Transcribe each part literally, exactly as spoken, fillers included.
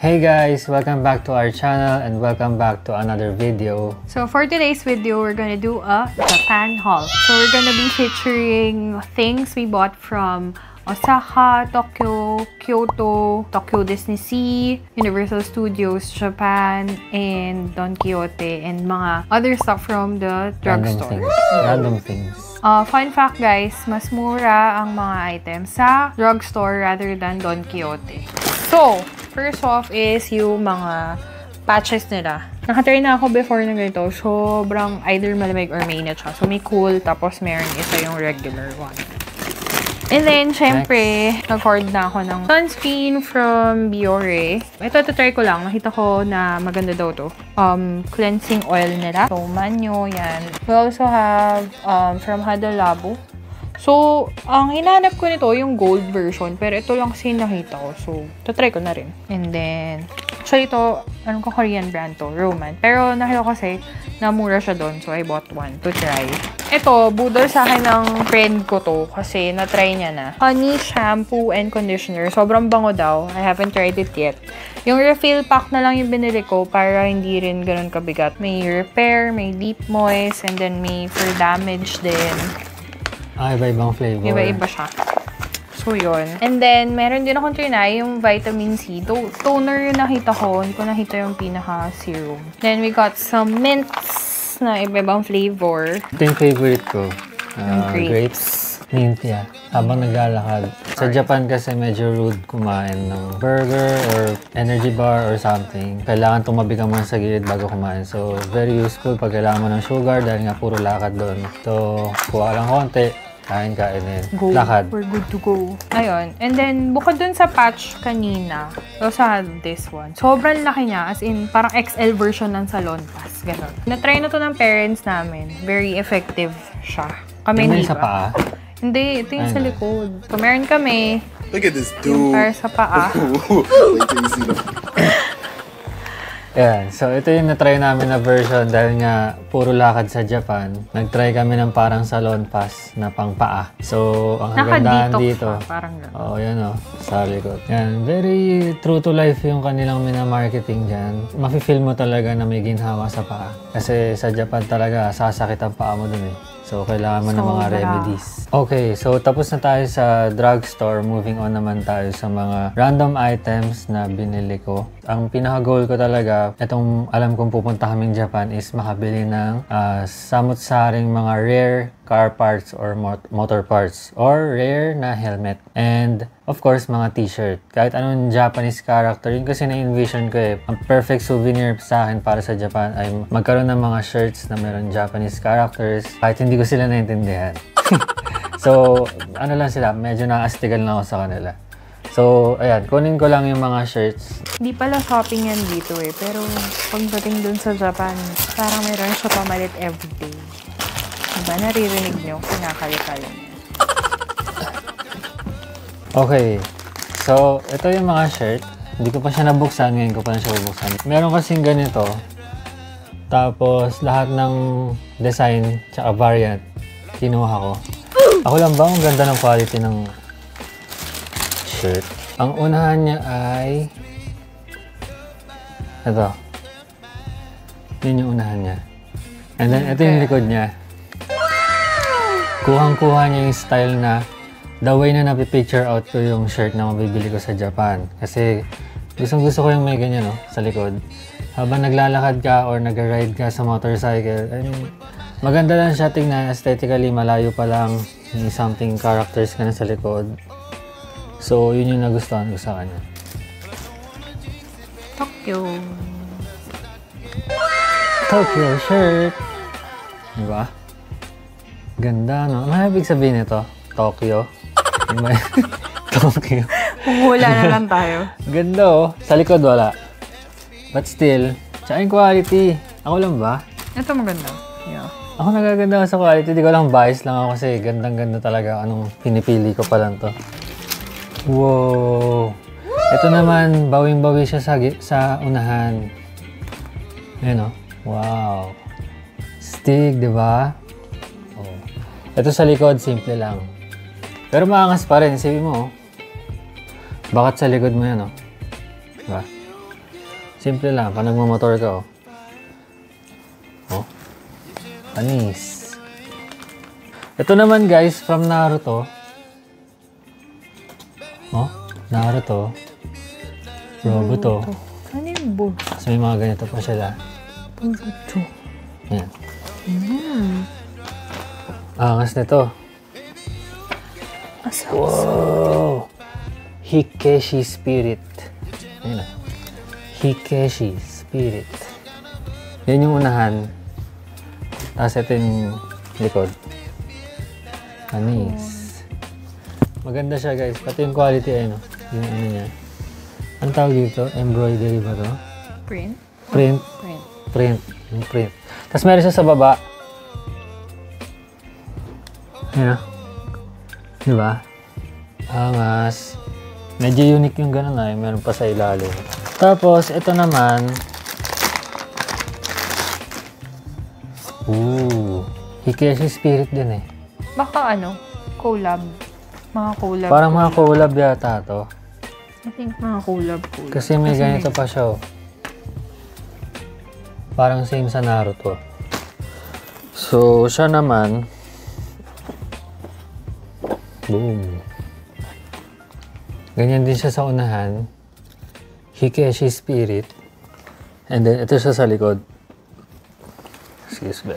Hey guys, welcome back to our channel and welcome back to another video. So for today's video, we're gonna do a Japan haul. So we're gonna be featuring things we bought from Osaka, Tokyo, Kyoto, Tokyo Disney Sea, Universal Studios Japan, and Don Quixote, and mga other stuff from the drugstore. Random things. Uh, fun fact guys, mas mura ang mga items sa drugstore rather than Don Quixote. So, first off is yung mga patches nila. Nakatry na ako before na ganito. Sobrang either malamig or may na siya. So, may cool, tapos meron isa yung regular one. And then, syempre, nag-hoard na ako ng sunscreen from Biore. Ito, ito try ko lang. Nakita ko na maganda daw to. Um, cleansing oil nila. So, manyo, yan. We also have um, from Hadolabu. So, ang hinahanap ko nito, yung gold version. Pero ito lang kasi nakita ko. So, ito try ko na rin. And then, actually ito, anong ko Korean brand to? Roman. Pero nakita ko kasi, namura siya doon. So, I bought one to try. Ito, budol sa akin ng friend ko to kasi na-try niya na. Honey shampoo and conditioner. Sobrang bango daw. I haven't tried it yet. Yung refill pack na lang yung binili ko para hindi rin ganun kabigat. May repair, may deep moist, and then may for damage din. Ah, iba-ibang flavor. Iba-iba siya. So, yun. And then, meron din akong trinay yung vitamin C. To toner yung nakita ko. Hindi ko nakita yung pinaka-serum. Then, we got some mints na iba-ibang flavor. Ito yung favorite ko. Uh, grapes. grapes. Mint, yeah. Habang naglalakad. Sa Japan kasi medyo rude kumain ng burger or energy bar or something. Kailangan tumabi ka muna sa gilid bago kumain. So, very useful pag kailangan mo ng sugar dahil nga puro lakad doon. So, kuha lang konti. Kain, kainin. Go. Lakad. We're good to go. Ayun. And then, bukod dun sa patch kanina, also had this one. Sobrang laki niya. As in, parang X L version ng Salon Pass. Ganon. Na-try na to ng parents namin. Very effective siya. Kami hindi ba? Sa paa? Hindi. Ito yung sa likod. So, meron kami. Look at this dude. Para sa paa. Ayan. So, ito yung na-try namin na version dahil nga puro lakad sa Japan. Nag-try kami ng parang salon pass na pang paa. So, ang kagandahan dito. Pa, parang gano'n. Oo, yan o. Sa likod. Yan. Very true to life yung kanilang minamarketing dyan. Mafe-feel mo talaga na may ginhawa sa paa. Kasi sa Japan talaga, sasakit ang paa mo dun eh. So, kailangan mo so, ng mga para. remedies. Okay, so tapos na tayo sa drugstore. Moving on naman tayo sa mga random items na binili ko. Ang pinaka-goal ko talaga, itong alam kong pupunta kaming Japan is makabili ng uh, samut-saring mga rare car parts or mot motor parts or rare na helmet. And of course, mga t-shirt. Kahit anong Japanese character, yun kasi na-envision ko eh. Ang perfect souvenir sa akin para sa Japan ay magkaroon ng mga shirts na meron Japanese characters. Kahit hindi ko sila naintindihan. So, ano lang sila, medyo naastigal na ako sa kanila. So, ayan, kunin ko lang yung mga shirts. Hindi pala shopping yan dito eh, pero pagdating dun sa Japan, parang meron siya pamalit everyday. Diba, naririnig nyo, kinakalikalin. Okay, so, ito yung mga shirt. Hindi ko pa siya nabuksan, ngayon ko pa na siya bubuksan. Meron kasing ganito. Tapos, lahat ng design tsaka variant, kinuha ko. Ako lang ba? Ang ganda ng quality ng shirt. Ang unahan niya ay... Ito. Yun yung unahan niya. And then, ito yung likod niya. Kuhang-kuha niya yung style na the way na napipicture out ko yung shirt na mabibili ko sa Japan. Kasi gustong-gusto ko yung may ganyan, no? Sa likod. Habang naglalakad ka or nag-ride ka sa motorcycle, I mean, maganda lang siya tingnan. Aesthetically, malayo pa lang. May something characters ka na sa likod. So, yun yung nagustuhan ko sa kanya. Tokyo. Tokyo shirt. Diba? Ganda, no? Ano ibig sabihin nito? Tokyo. Diba? Tokyo. Hula na lang tayo. Ganda, oh. Sa likod, wala. But still, tsaka yung quality. Ako lang ba? Ito maganda. Yeah. Ako nagaganda sa quality. Di ko lang bias lang ako kasi gandang-ganda talaga. Anong pinipili ko pa lang to. Wow! Ito naman, bawing-bawi siya sa, sa unahan. Ayan o. Wow! Stig, di ba? Oh. Ito sa likod, simple lang. Pero maangas pa rin. Isipin mo, oh. Bakit sa likod mo yan, oh? Diba? Simple lang, pag nagmamotor ka, oh. Oh. Panis. Ito naman, guys, from Naruto. Oh, Naruto. Roboto. Ano yung bo? Kasi may mga ganito pa sila. Roboto. Yan. Mm. Angas na ito. Asap. Wow! Hikeshi Spirit. Ayun na. Hikeshi Spirit. Yan yung unahan. Tapos ito yung likod. Anis. Maganda siya, guys. Pati yung quality ay no. Yung ano niya. Ang tawag dito? Embroidery ba to? Print. Print. Print. Print. Yung print. Tapos meron siya sa baba. Ayan o. Diba? Angas. Medyo unique yung ganun ay. Meron pa sa ilalim. Tapos, ito naman. Ooh. Hikeshi Spirit din eh. Baka ano? Collab. Mga collab. Parang collab. Mga collab yata to. I think mga collab. collab. Kasi may Kasi ganito may... pa siya oh. Parang same sa Naruto. So, siya naman. Boom. Ganyan din siya sa unahan. Hikeshi Spirit. And then, ito siya sa likod. Excuse me.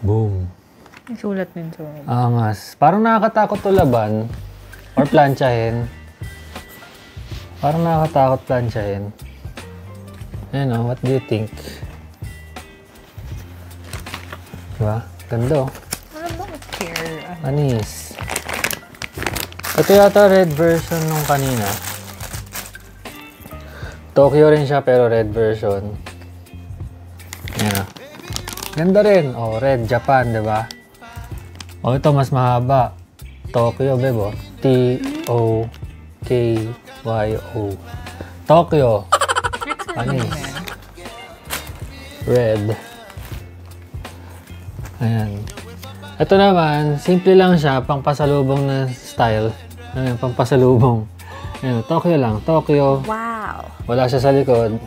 Boom. May sulat din sa ulit. Angas. Parang nakakatakot to laban. Or planchahin. Parang nakakatakot planchahin. Ayan o, what do you think? Diba? Ganda o. I don't care. Anis. Ito yata red version nung kanina. Tokyo rin siya, pero red version. Ayan o. Ganda rin. O, red, Japan, diba? O, ito mas mahaba. Tokyo, bebo. T O K Y O. Tokyo. Anis. Red. Ayan. Ito naman, simple lang siya. Pangpasalubong na style. Ayan, pangpasalubong. Ayan, Tokyo lang. Tokyo. Wow. Wala siya sa likod.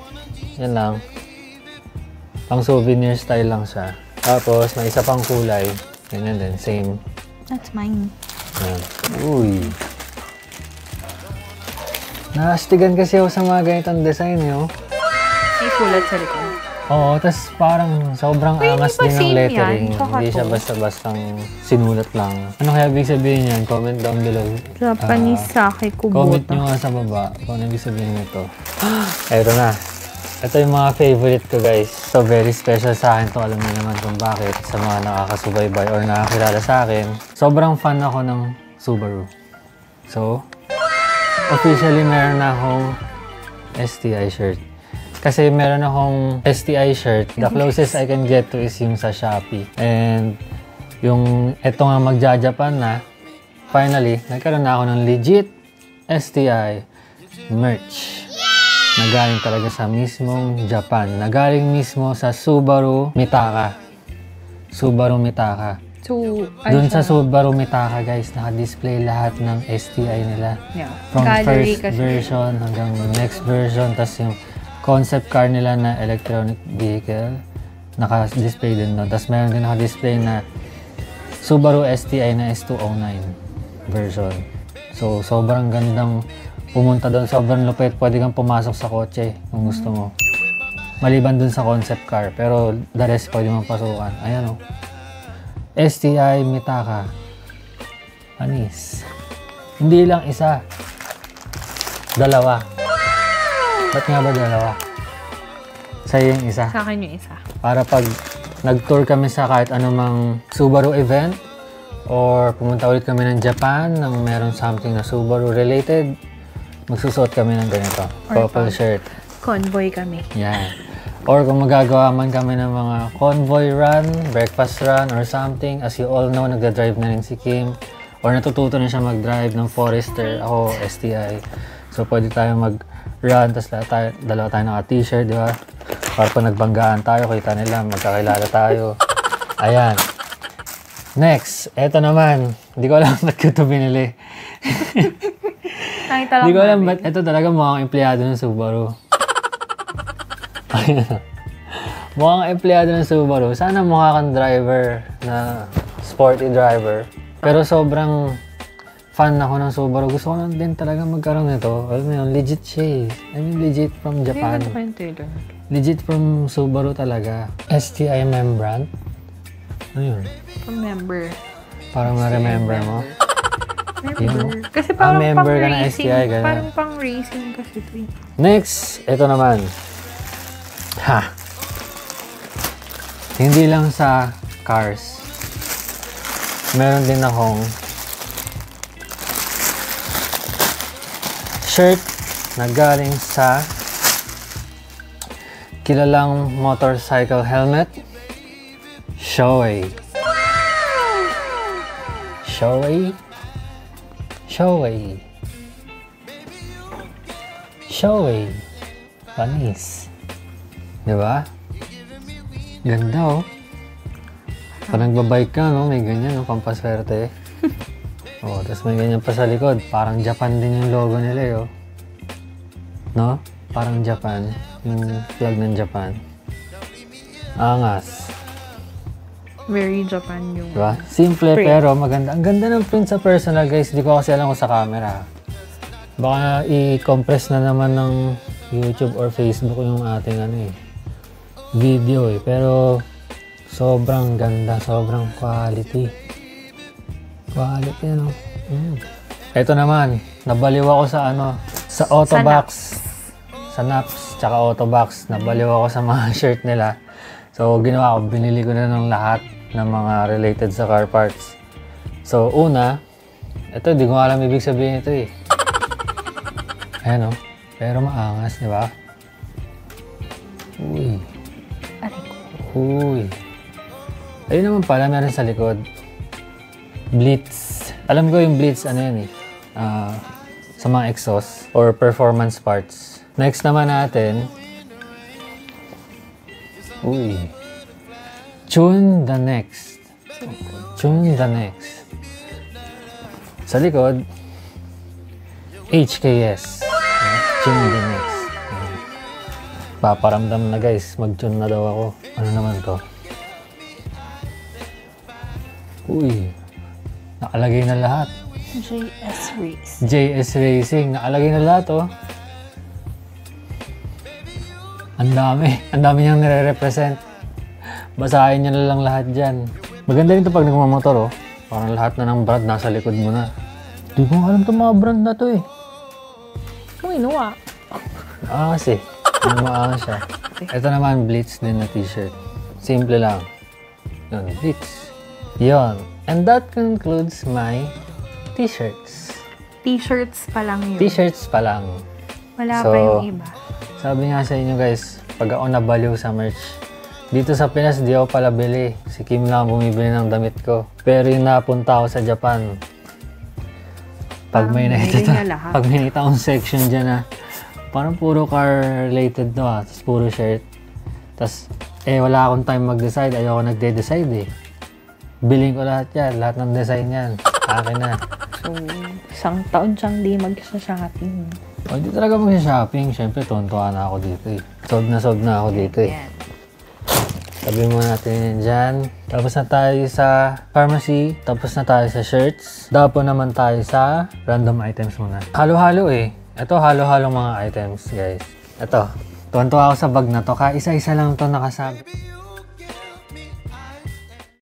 Yan lang. Pang souvenir style lang siya. Tapos, may isa pang kulay. Ganyan din. Same. That's mine. Ayan. Uy. Nakastigan kasi ako sa mga ganitong design, yo. May kulad sa likod. Oo. Tapos, parang sobrang Ay, angas din ng lettering. Yan, hindi siya basta-bastang sinulat lang. Ano kaya ibig sabihin yan? Comment down below. Japanese uh, sake kubuto. Comment nyo nga sa baba kung ano ibig sabihin nito. Eto na. Ito yung mga favorite ko, guys. So, very special sa akin to. Alam mo naman kung bakit sa mga nakakasubaybay or nakakilala sa akin. Sobrang fan ako ng Subaru. So, officially meron na akong S T I shirt. Kasi meron akong S T I shirt. The closest I can get to is yung sa Shopee. And yung eto nga magja-Japan na, finally, nagkaroon na ako ng legit S T I merch. Nagaling talaga sa mismong Japan. Nagaling mismo sa Subaru Mitaka. Subaru Mitaka. So, doon sa Subaru Mitaka, guys, naka-display lahat ng S T I nila. Yeah. From Gallery first version hanggang next version. Tapos yung concept car nila na electronic vehicle, naka-display din doon. Tapos meron din naka-display na Subaru S T I na S two oh nine version. So, sobrang gandang pumunta doon, sobrang lupit, pwede kang pumasok sa kotse kung gusto mo. Maliban dun sa concept car, pero the rest pwede mong pasukan. Ayan o. S T I Mitaka. Anis. Hindi lang isa. Dalawa. Ba't nga ba dalawa? Sa'yo yung isa. Sa akin yung isa. Para pag nag-tour kami sa kahit anumang Subaru event, or pumunta ulit kami ng Japan na meron something na Subaru related, magsusuot kami ng ganito. Or purple shirt. Convoy kami. Yeah. Or kung magagawa man kami ng mga convoy run, breakfast run, or something. As you all know, nagdadrive na rin si Kim. Or natututo na siya mag-drive ng Forester. Ako, S T I. So, pwede tayo mag-run. Tapos tayo, dalawa tayo naka-t-shirt, di ba? Para pa nagbanggaan tayo, kita nila, magkakilala tayo. Ayan. Next, eto naman. Hindi ko alam ba't ko ito binili. Hindi ko alam ba't ito talaga mukhang empleyado ng Subaru. pa rin. Mukhang empleyado ng Subaru. Sana mukha kang driver na sporty driver. Pero sobrang fan ako ng Subaru. Gusto ko lang din talaga magkaroon nito. Alam mo yun, legit siya. I mean, legit from Japan. Legit from Subaru talaga. S T I membrane. Ano yun? Remember. Parang na-remember mo? Member. Kasi parang ah, pang ka racing. S T I, parang pang racing kasi ito. Next, ito naman. Ha! Hindi lang sa cars. Meron din akong shirt na galing sa kilalang motorcycle helmet. Shoei. Shoei. Shoei. Shoei. Panis. Diba? Ganda oh. Pag nagbabike ka, no? May ganyan, no? Pampaswerte. Oh, tapos may ganyan pa sa likod. Parang Japan din yung logo nila eh, oh. No? Parang Japan. Yung flag ng Japan. Angas. Very Japan yung... Diba? Simple print. Pero maganda. Ang ganda ng print sa personal, guys. Hindi ko kasi alam kung sa camera. Baka i-compress na naman ng YouTube or Facebook yung ating ano eh, video eh. Pero sobrang ganda. Sobrang quality. Quality ano. Mm. Ito naman. Nabaliw ako sa ano. Sa Autobox. Sa Naps. Tsaka Autobox. Nabaliw ako sa mga shirt nila. So ginawa ko. Binili ko na ng lahat ng mga related sa car parts. So, una, ito, di ko alam ibig sabihin ito eh. Ayan o. Pero maangas, di ba? Uy. Uy. Ayun naman pala, meron sa likod. Blitz. Alam ko yung Blitz, ano yan eh. Uh, sa mga exhaust or performance parts. Next naman natin. Uy. Tune the next. Tune the next. Sa likod, H K S. Tune the next. Paparamdam na guys. Mag-tune na daw ako. Ano naman to? Uy. Nakalagay na lahat. J S Racing. J S Racing. Nakalagay na lahat oh. Ang dami. Ang dami niyang nire-represent. Basahin niya na lang lahat dyan. Maganda rin ito pag nagmamotor, oh. Parang lahat na ng brand nasa likod mo na. Di ko alam itong mga brand na ito, eh. Kung inuwa. Maangas, eh. Maangas siya. Ito naman, Blitz din na t-shirt. Simple lang. Yun, Blitz. Yun. And that concludes my t-shirts. T-shirts pa lang yun. T-shirts pa lang. Wala so, pa yung iba. Sabi nga sa inyo, guys, pag ako nabaliw sa merch, dito sa Pinas, di ako pala bili. Si Kim lang bumibili ng damit ko. Pero yung napunta ako sa Japan, pag may nakita pag may nakita akong section dyan na, parang puro car-related to ha. Tapos puro shirt. Tapos, eh, wala akong time mag-decide. Ayoko nagde-decide eh. Biling ko lahat yan. Lahat ng design yan. Akin na. So, isang taon siyang di mag-shopping. Oh, di talaga mag-shopping. Siyempre, tuntuan na ako dito eh. Sob na sob na ako dito eh. Yeah. Sabi mo natin yan dyan. Tapos na tayo sa pharmacy. Tapos na tayo sa shirts. Dapo naman tayo sa random items muna. Halo-halo eh. Ito halo-halo mga items guys. Ito. Tuwan-tuwa ako sa bag na to. Kaisa-isa lang to nakasabi.